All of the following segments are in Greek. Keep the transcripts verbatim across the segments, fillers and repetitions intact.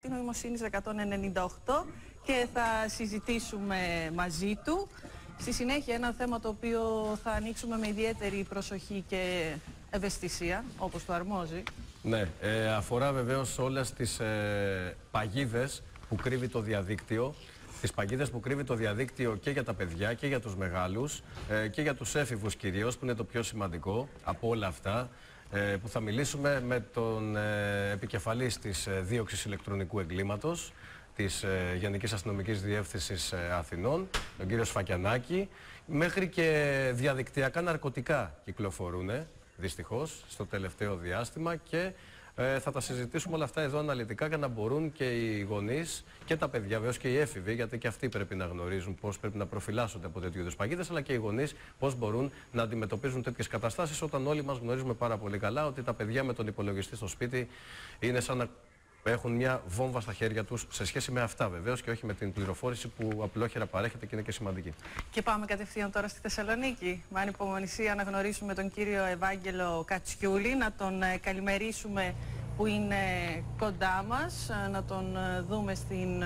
Τη νοημοσύνης εκατόν ενενήντα οκτώ και θα συζητήσουμε μαζί του. Στη συνέχεια ένα θέμα το οποίο θα ανοίξουμε με ιδιαίτερη προσοχή και ευαισθησία, όπως το αρμόζει. Ναι, ε, αφορά βεβαίως όλες τις ε, παγίδες που κρύβει το διαδίκτυο. Τις παγίδες που κρύβει το διαδίκτυο και για τα παιδιά και για τους μεγάλους ε, και για τους έφηβους κυρίως, που είναι το πιο σημαντικό από όλα αυτά. Που θα μιλήσουμε με τον ε, επικεφαλής της ε, δίωξης ηλεκτρονικού εγκλήματος της ε, Γενικής Αστυνομικής Διεύθυνσης ε, Αθηνών, τον κύριο Σφακιανάκη. Μέχρι και διαδικτυακά ναρκωτικά κυκλοφορούν, δυστυχώς, στο τελευταίο διάστημα και ε, θα τα συζητήσουμε όλα αυτά εδώ αναλυτικά για να μπορούν και οι γονείς και τα παιδιά, βέβαια και οι έφηβοι, γιατί και αυτοί πρέπει να γνωρίζουν πώς πρέπει να προφυλάσσονται από τέτοιου είδους παγίδες, αλλά και οι γονείς πώς μπορούν να αντιμετωπίζουν τέτοιες καταστάσεις, όταν όλοι μας γνωρίζουμε πάρα πολύ καλά ότι τα παιδιά με τον υπολογιστή στο σπίτι είναι σαν να έχουν μια βόμβα στα χέρια τους, σε σχέση με αυτά βεβαίως και όχι με την πληροφόρηση που απλόχερα παρέχεται και είναι και σημαντική. Και πάμε κατευθείαν τώρα στη Θεσσαλονίκη. Με ανυπομονησία να γνωρίσουμε τον κύριο Ευάγγελο Κατσιούλη, να τον καλημερίσουμε που είναι κοντά μας, να τον δούμε στην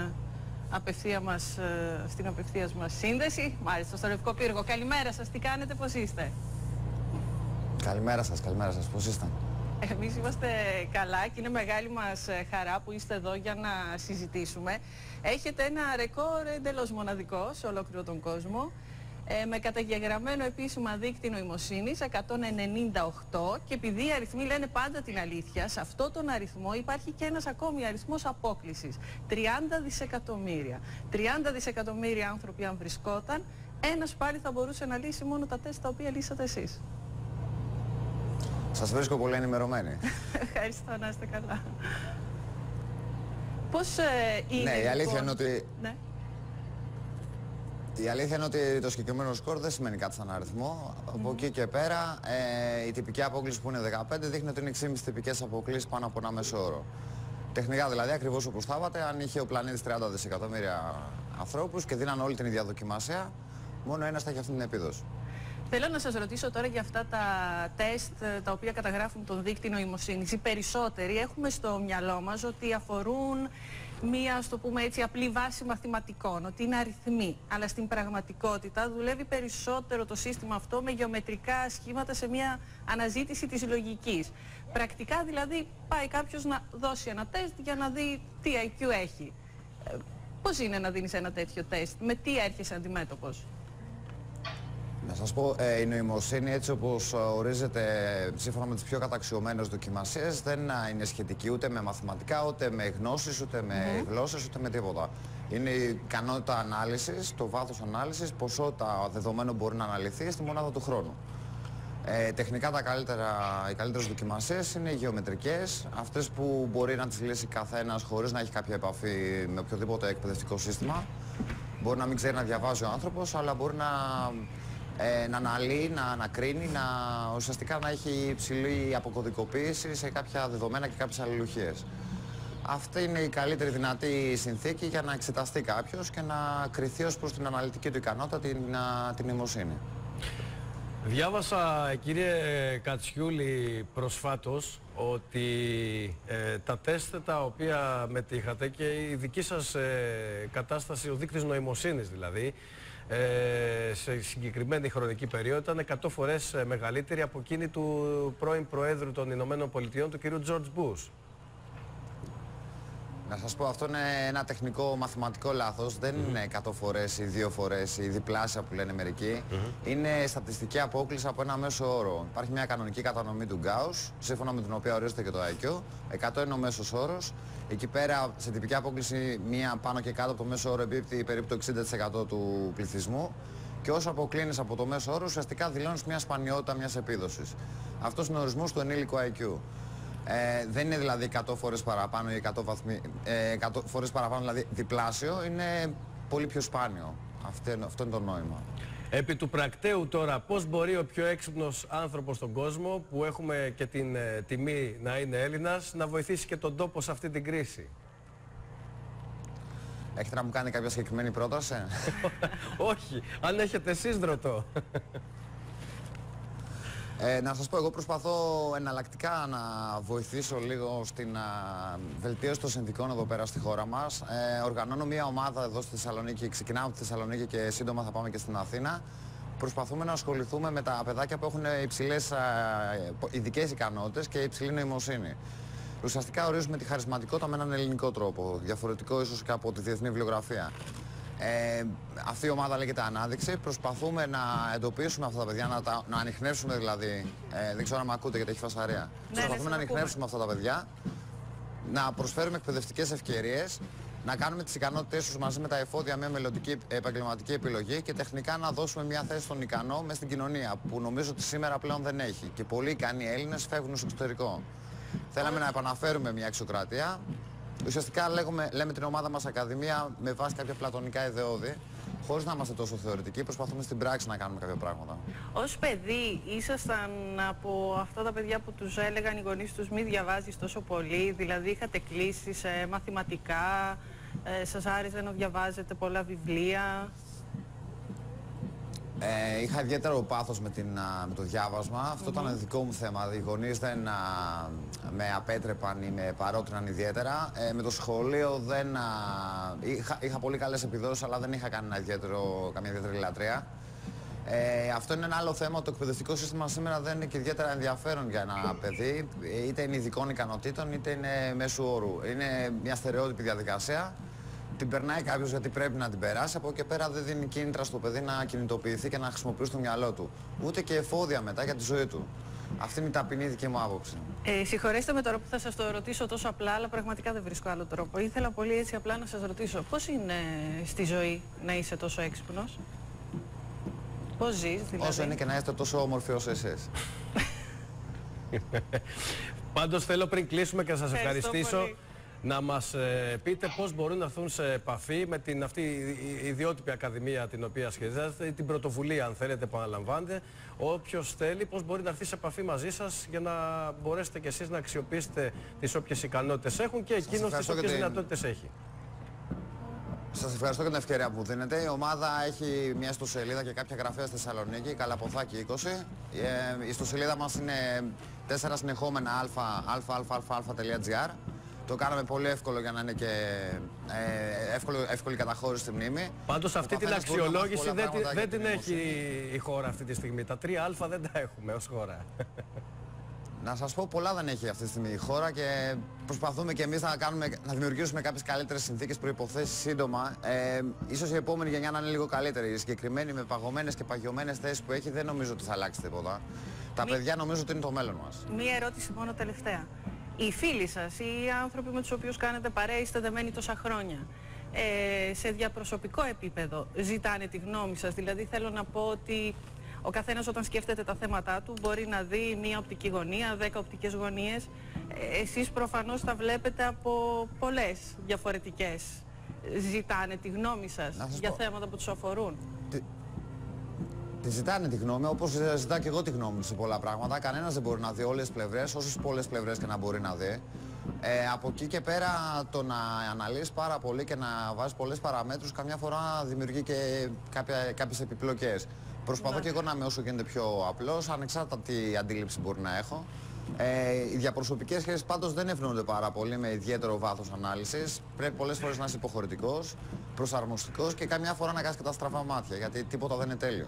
απευθεία μας, στην απευθείας μας σύνδεση. Μάλιστα, στο Λευκό Πύργο. Καλημέρα σας, τι κάνετε, πώς είστε? Καλημέρα σας, καλημέρα σας, πώς είστε? Εμείς είμαστε καλά και είναι μεγάλη μας χαρά που είστε εδώ για να συζητήσουμε. Έχετε ένα ρεκόρ εντελώς μοναδικό σε ολόκληρο τον κόσμο, ε, με καταγεγραμμένο επίσημα δείκτη νοημοσύνης εκατόν ενενήντα οκτώ, και επειδή οι αριθμοί λένε πάντα την αλήθεια, σε αυτό τον αριθμό υπάρχει και ένας ακόμη αριθμός απόκλησης. τριάντα δισεκατομμύρια. τριάντα δισεκατομμύρια άνθρωποι αν βρισκόταν, ένας πάλι θα μπορούσε να λύσει μόνο τα τεστ τα οποία λύσατε εσείς. Σας βρίσκω πολύ ενημερωμένοι. Ευχαριστώ, να είστε καλά. Πώς ε, είναι? Ναι, η αλήθεια λοιπόν... είναι ότι... Ναι. Η αλήθεια είναι ότι το συγκεκριμένο σκορ δεν σημαίνει κάτι σαν αριθμό. Mm. Από εκεί και πέρα, ε, η τυπική απόκληση που είναι δεκαπέντε δείχνει ότι είναι εξήμισι τυπικές αποκλήσεις πάνω από ένα μέσο όρο. Τεχνικά δηλαδή, ακριβώς όπως θα είπατε, αν είχε ο πλανήτης τριάντα δισεκατομμύρια ανθρώπους και δίναν όλη την ίδια δοκιμασία, μόνο ένας θα έχει αυτή την επίδοση. Θέλω να σας ρωτήσω τώρα για αυτά τα τεστ τα οποία καταγράφουν τον δείκτη νοημοσύνης. Οι περισσότεροι έχουμε στο μυαλό μας ότι αφορούν μία, ας το πούμε έτσι, απλή βάση μαθηματικών, ότι είναι αριθμοί. Αλλά στην πραγματικότητα δουλεύει περισσότερο το σύστημα αυτό με γεωμετρικά σχήματα σε μία αναζήτηση της λογικής. Πρακτικά δηλαδή πάει κάποιος να δώσει ένα τεστ για να δει τι άι κιου έχει. Ε, πώς είναι να δίνεις ένα τέτοιο τεστ, με τι έρχεσαι αντιμέτωπος? Να σας πω, ε, η νοημοσύνη έτσι όπως ορίζεται σύμφωνα με τις πιο καταξιωμένες δοκιμασίες δεν είναι σχετική ούτε με μαθηματικά, ούτε με γνώσεις, ούτε με mm. γλώσσες, ούτε με τίποτα. Είναι η ικανότητα ανάλυσης, το βάθος ανάλυσης, ποσότητα δεδομένων μπορεί να αναλυθεί στη μονάδα του χρόνου. Ε, τεχνικά τα καλύτερα, οι καλύτερες δοκιμασίες είναι οι γεωμετρικές, αυτές που μπορεί να τις λύσει καθένας χωρίς να έχει κάποια επαφή με οποιοδήποτε εκπαιδευτικό σύστημα. Μπορεί να μην ξέρει να διαβάζει ο άνθρωπος, αλλά μπορεί να... Ε, να αναλύει, να ανακρίνει, να, ουσιαστικά να έχει υψηλή αποκωδικοποίηση σε κάποια δεδομένα και κάποιες αλληλουχίες. Αυτή είναι η καλύτερη δυνατή συνθήκη για να εξεταστεί κάποιος και να κριθεί ως προς την αναλυτική του ικανότητα, την, την νοημοσύνη. Διάβασα, κύριε Κατσιούλη, προσφάτως ότι ε, τα τεστ τα οποία μετήχατε και η δική σας ε, κατάσταση, ο δείκτης νοημοσύνης δηλαδή, Ε, σε συγκεκριμένη χρονική περίοδο ήταν εκατό φορές μεγαλύτερη από εκείνη του πρώην Προέδρου των Ηνωμένων Πολιτειών, του κ. Τζορτζ Μπους. Να σας πω, αυτό είναι ένα τεχνικό μαθηματικό λάθος. Δεν mm-hmm. είναι εκατό φορές ή δύο φορές ή διπλάσια που λένε μερικοί. Mm-hmm. Είναι στατιστική απόκληση από ένα μέσο όρο. Υπάρχει μια κανονική κατανομή του Gauss, σύμφωνα με την οποία ορίζεται και το άι κιου. εκατό είναι ο μέσος όρος. Εκεί πέρα, σε τυπική απόκληση, μία πάνω και κάτω από το μέσο όρο επίπτει περίπου το εξήντα τοις εκατό του πληθυσμού. Και όσο αποκλίνεις από το μέσο όρο, ουσιαστικά δηλώνεις μια σπανιότητα μιας επίδοσης. Αυτός είναι ο ορισμός του ενήλικου άι κιου. Ε, δεν είναι δηλαδή εκατό φορές παραπάνω ή εκατό, βαθμί, ε, εκατό φορές παραπάνω, δηλαδή διπλάσιο, είναι πολύ πιο σπάνιο. Αυτή, αυτό είναι το νόημα. Επί του πρακτέου τώρα, πώς μπορεί ο πιο έξυπνος άνθρωπος στον κόσμο, που έχουμε και την ε, τιμή να είναι Έλληνας, να βοηθήσει και τον τόπο σε αυτή την κρίση? Έχετε να μου κάνει κάποια συγκεκριμένη πρόταση? Όχι, αν έχετε εσείς δρωτό. Ε, να σας πω, εγώ προσπαθώ εναλλακτικά να βοηθήσω λίγο στην α, βελτίωση των συνθηκών εδώ πέρα στη χώρα μας. Ε, οργανώνω μια ομάδα εδώ στη Θεσσαλονίκη, ξεκινάμε από τη Θεσσαλονίκη και σύντομα θα πάμε και στην Αθήνα. Προσπαθούμε να ασχοληθούμε με τα παιδάκια που έχουν υψηλές ειδικές ικανότητες και υψηλή νοημοσύνη. Ουσιαστικά ορίζουμε τη χαρισματικότητα με έναν ελληνικό τρόπο, διαφορετικό ίσως και από τη διεθνή βιβλιογραφία. Ε, αυτή η ομάδα λέγεται Ανάδειξη. Προσπαθούμε να εντοπίσουμε αυτά τα παιδιά, να, τα, να ανιχνεύσουμε δηλαδή. Ε, δεν ξέρω αν με ακούτε γιατί έχει φασαρία. Ναι, προσπαθούμε να ανιχνεύσουμε αυτά τα παιδιά, να προσφέρουμε εκπαιδευτικές ευκαιρίες, να κάνουμε τις ικανότητες τους μαζί με τα εφόδια μια μελλοντική επαγγελματική επιλογή και τεχνικά να δώσουμε μια θέση στον ικανό μες στην κοινωνία που νομίζω ότι σήμερα πλέον δεν έχει. Και πολλοί ικανοί Έλληνες φεύγουν στο εξωτερικό. Θέλαμε να επαναφέρουμε μια αξιοκρατία. Ουσιαστικά λέγουμε, λέμε την ομάδα μας Ακαδημία με βάση κάποια πλατωνικά ιδεώδη, χωρίς να είμαστε τόσο θεωρητικοί, προσπαθούμε στην πράξη να κάνουμε κάποια πράγματα. Ως παιδί ήσασταν από αυτά τα παιδιά που τους έλεγαν οι γονείς τους μη διαβάζεις τόσο πολύ, δηλαδή είχατε κλείσει σε μαθηματικά, ε, σας άρεσε να διαβάζετε πολλά βιβλία? Ε, είχα ιδιαίτερο πάθος με, την, με το διάβασμα. Mm-hmm. Αυτό ήταν δικό μου θέμα. Οι γονείς δεν α, με απέτρεπαν ή με παρότριναν ιδιαίτερα. Ε, με το σχολείο δεν, α, είχα, είχα πολύ καλές επιδόσεις, αλλά δεν είχα κανένα ιδιαίτερο, καμία ιδιαίτερη λατρεία. Ε, αυτό είναι ένα άλλο θέμα. Το εκπαιδευτικό σύστημα σήμερα δεν είναι και ιδιαίτερα ενδιαφέρον για ένα παιδί. Είτε είναι ειδικών ικανοτήτων, είτε είναι μέσου όρου. Είναι μια στερεότυπη διαδικασία. Την περνάει κάποιος γιατί πρέπει να την περάσει, από εκεί και πέρα δεν δίνει κίνητρα στο παιδί να κινητοποιηθεί και να χρησιμοποιήσει το μυαλό του. Ούτε και εφόδια μετά για τη ζωή του. Αυτή είναι η ταπεινή δική μου άποψη. Ε, συγχωρέστε με τώρα που θα σας το ρωτήσω τόσο απλά, αλλά πραγματικά δεν βρίσκω άλλο τρόπο. Ήθελα πολύ έτσι απλά να σας ρωτήσω, πώς είναι στη ζωή να είσαι τόσο έξυπνος? Πώς ζεις δηλαδή? Όσο είναι και να είστε τόσο όμορφοι όσο εσείς. Πάντως θέλω πριν κλείσουμε και να σας ευχαριστήσω. Πολύ. Να μας ε, πείτε πώς μπορούν να έρθουν σε επαφή με την αυτή η ιδιότυπη ακαδημία την οποία σχεδιάζετε, την πρωτοβουλία αν θέλετε που αναλαμβάνετε. Όποιος θέλει, πώς μπορεί να έρθει σε επαφή μαζί σας για να μπορέσετε κι εσείς να αξιοποιήσετε τις όποιες ικανότητες έχουν και εκείνος τις όποιες την... δυνατότητες έχει. Σας ευχαριστώ για την ευκαιρία που δίνετε. Η ομάδα έχει μια ιστοσελίδα και κάποια γραφεία στη Θεσσαλονίκη, Καλαποθάκη είκοσι. Ε, η ιστοσελίδα μας είναι τέσσερα συνεχόμενα αλφα αλφα αλφα αλφα τελεία τζι αρ. Το κάναμε πολύ εύκολο για να είναι και ε, εύκολο, εύκολη καταχώρηση στη μνήμη. Πάντως αυτή την αξιολόγηση δεν, δεν την έχει η χώρα αυτή τη στιγμή. Τα τρία αλφα δεν τα έχουμε ως χώρα. Να σας πω, πολλά δεν έχει αυτή τη στιγμή η χώρα και προσπαθούμε και εμείς να, κάνουμε, να δημιουργήσουμε κάποιες καλύτερες συνθήκες, προϋποθέσεις σύντομα. Ε, ίσως η επόμενη γενιά να είναι λίγο καλύτερη. Οι συγκεκριμένοι με παγωμένες και παγιωμένες θέσεις που έχει δεν νομίζω ότι θα αλλάξει τίποτα. Τα Μη... παιδιά νομίζω ότι είναι το μέλλον μας. Μία ερώτηση μόνο τελευταία. Οι φίλοι σας, οι άνθρωποι με τους οποίους κάνετε παρέα, είστε δεμένοι τόσα χρόνια, ε, σε διαπροσωπικό επίπεδο ζητάνε τη γνώμη σας? Δηλαδή θέλω να πω ότι ο καθένας όταν σκέφτεται τα θέματα του μπορεί να δει μία οπτική γωνία, δέκα οπτικές γωνίες. ε, Εσείς προφανώς τα βλέπετε από πολλές διαφορετικές. Ζητάνε τη γνώμη σας, σας για πω. θέματα που τους αφορούν? Τη ζητάνε τη γνώμη, όπως ζητά και εγώ τη γνώμη μου σε πολλά πράγματα. Κανένας δεν μπορεί να δει όλες τις πλευρές, όσες πολλές πλευρές και να μπορεί να δει. Ε, από εκεί και πέρα το να αναλύεις πάρα πολύ και να βάζεις πολλές παραμέτρους, καμιά φορά δημιουργεί και κάποια, κάποιες επιπλοκές. Προσπαθώ και εγώ να είμαι όσο γίνεται πιο απλός, ανεξάρτητα τι αντίληψη μπορεί να έχω. Ε, οι διαπροσωπικές σχέσεις πάντως δεν ευνοούνται πάρα πολύ με ιδιαίτερο βάθος ανάλυσης. Πρέπει πολλές φορές να είσαι υποχωρητικός, προσαρμοστικός και καμιά φορά να κάνεις και τα στραβά μάτια, γιατί τίποτα δεν είναι τέλειο.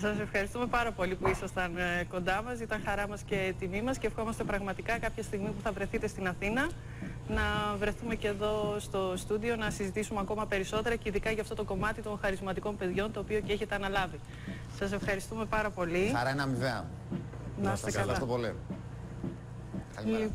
Σας ευχαριστούμε πάρα πολύ που ήσασταν ε, κοντά μας. Ήταν χαρά μας και τιμή μας και ευχόμαστε πραγματικά κάποια στιγμή που θα βρεθείτε στην Αθήνα να βρεθούμε και εδώ στο στούντιο να συζητήσουμε ακόμα περισσότερα και ειδικά για αυτό το κομμάτι των χαρισματικών παιδιών, το οποίο και έχετε αναλάβει. Σας ευχαριστούμε πάρα πολύ. Χαρά είναι αμοιβαία. Να είστε καλά. Ευχαριστώ πολύ. Καλημέρα.